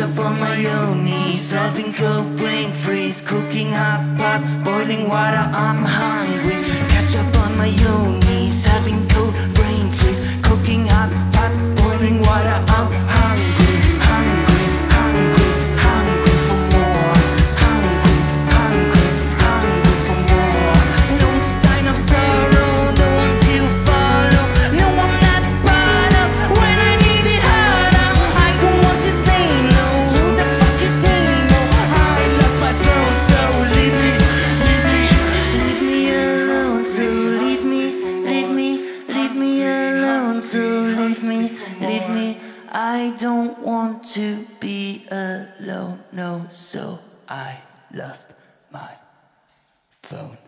up on my own knees, having cold brain freeze, cooking hot pot, boiling water, I'm hungry. Catch up on my own knees, having cold brain freeze, cooking hot pot, boiling water, I'm hungry. Hungry, hungry, hungry for more. Hungry, hungry, hungry for more. No sign of sorrow, no one to follow. No, I'm not part of. When I need it harder, I don't want his name, no. Who the fuck is name, no? I lost my phone, so leave me, leave me, leave me alone. So leave me, leave me, leave me alone. So leave me, leave me. I don't want to be alone, no, so I lost my phone.